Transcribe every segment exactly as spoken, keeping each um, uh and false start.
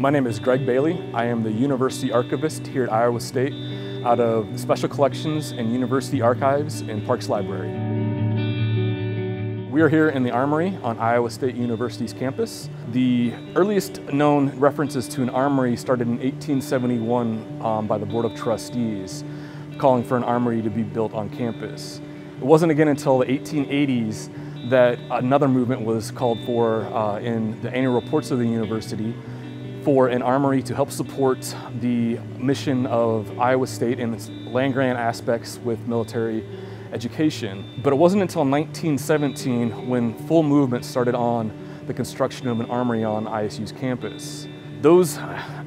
My name is Greg Bailey. I am the University Archivist here at Iowa State out of Special Collections and University Archives and Parks Library. We are here in the Armory on Iowa State University's campus. The earliest known references to an armory started in eighteen seventy-one um, by the Board of Trustees, calling for an armory to be built on campus. It wasn't again until the eighteen eighties that another movement was called for uh, in the annual reports of the university for an armory to help support the mission of Iowa State and its land-grant aspects with military education. But it wasn't until nineteen seventeen when full movement started on the construction of an armory on I S U's campus. Those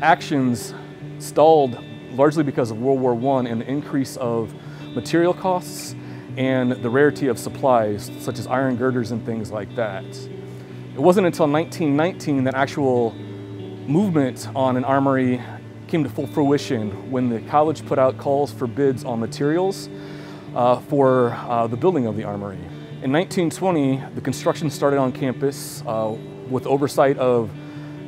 actions stalled largely because of World War One and the increase of material costs and the rarity of supplies, such as iron girders and things like that. It wasn't until nineteen nineteen that actual movement on an armory came to full fruition when the college put out calls for bids on materials uh, for uh, the building of the armory. In nineteen twenty, the construction started on campus uh, with oversight of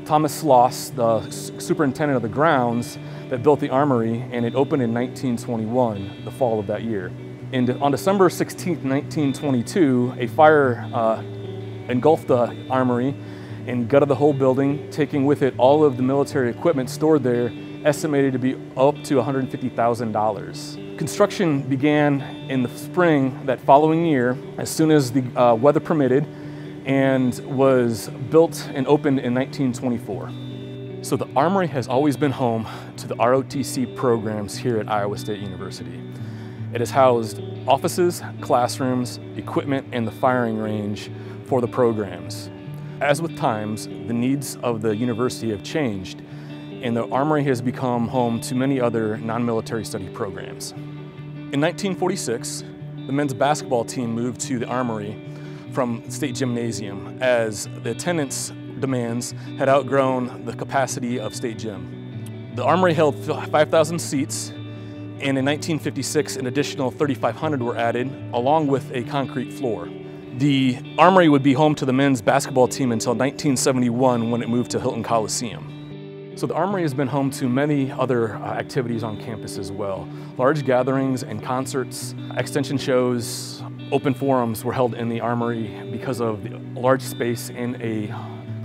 Thomas Sloss, the superintendent of the grounds that built the armory, and it opened in nineteen twenty-one, the fall of that year. And on December sixteenth, nineteen twenty-two, a fire uh, engulfed the armory and gutted the whole building, taking with it all of the military equipment stored there, estimated to be up to one hundred fifty thousand dollars. Construction began in the spring that following year, as soon as the uh, weather permitted, and was built and opened in nineteen twenty-four. So the Armory has always been home to the R O T C programs here at Iowa State University. It has housed offices, classrooms, equipment, and the firing range for the programs. As with times, the needs of the university have changed, and the Armory has become home to many other non-military study programs. In nineteen forty-six, the men's basketball team moved to the Armory from State Gymnasium, as the attendance demands had outgrown the capacity of State Gym. The Armory held five thousand seats, and in nineteen fifty-six, an additional thirty-five hundred were added, along with a concrete floor. The Armory would be home to the men's basketball team until nineteen seventy-one, when it moved to Hilton Coliseum. So the Armory has been home to many other activities on campus as well. Large gatherings and concerts, extension shows, open forums were held in the Armory because of the large space in a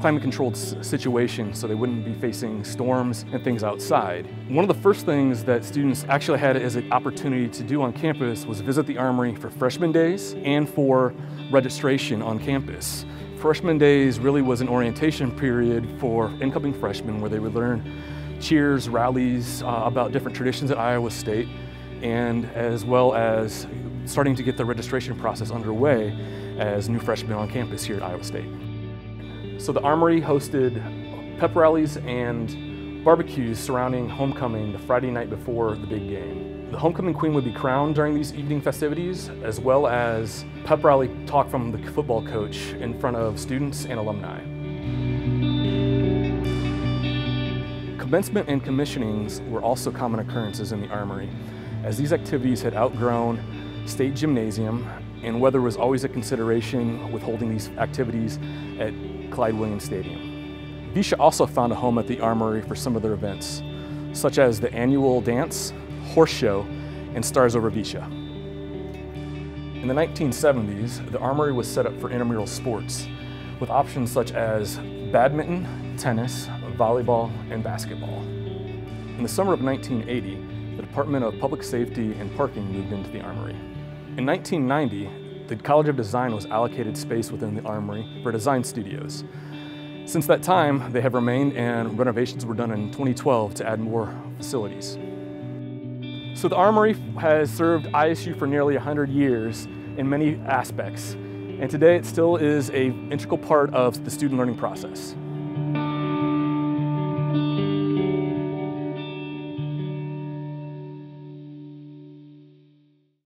climate-controlled situation, so they wouldn't be facing storms and things outside. One of the first things that students actually had as an opportunity to do on campus was visit the Armory for freshman days and for registration on campus. Freshman days really was an orientation period for incoming freshmen where they would learn cheers, rallies uh, about different traditions at Iowa State, and as well as starting to get the registration process underway as new freshmen on campus here at Iowa State. So the Armory hosted pep rallies and barbecues surrounding homecoming the Friday night before the big game. The homecoming queen would be crowned during these evening festivities, as well as pep rally talk from the football coach in front of students and alumni. Commencement and commissionings were also common occurrences in the Armory, as these activities had outgrown State Gymnasium, and weather was always a consideration with holding these activities at Clyde Williams Stadium. VEISHEA also found a home at the Armory for some of their events, such as the annual dance, horse show, and Stars Over VEISHEA. In the nineteen seventies, the Armory was set up for intramural sports, with options such as badminton, tennis, volleyball, and basketball. In the summer of nineteen eighty, the Department of Public Safety and Parking moved into the Armory. In nineteen ninety, the College of Design was allocated space within the Armory for design studios. Since that time, they have remained, and renovations were done in twenty twelve to add more facilities. So the Armory has served I S U for nearly one hundred years in many aspects, and today it still is an integral part of the student learning process.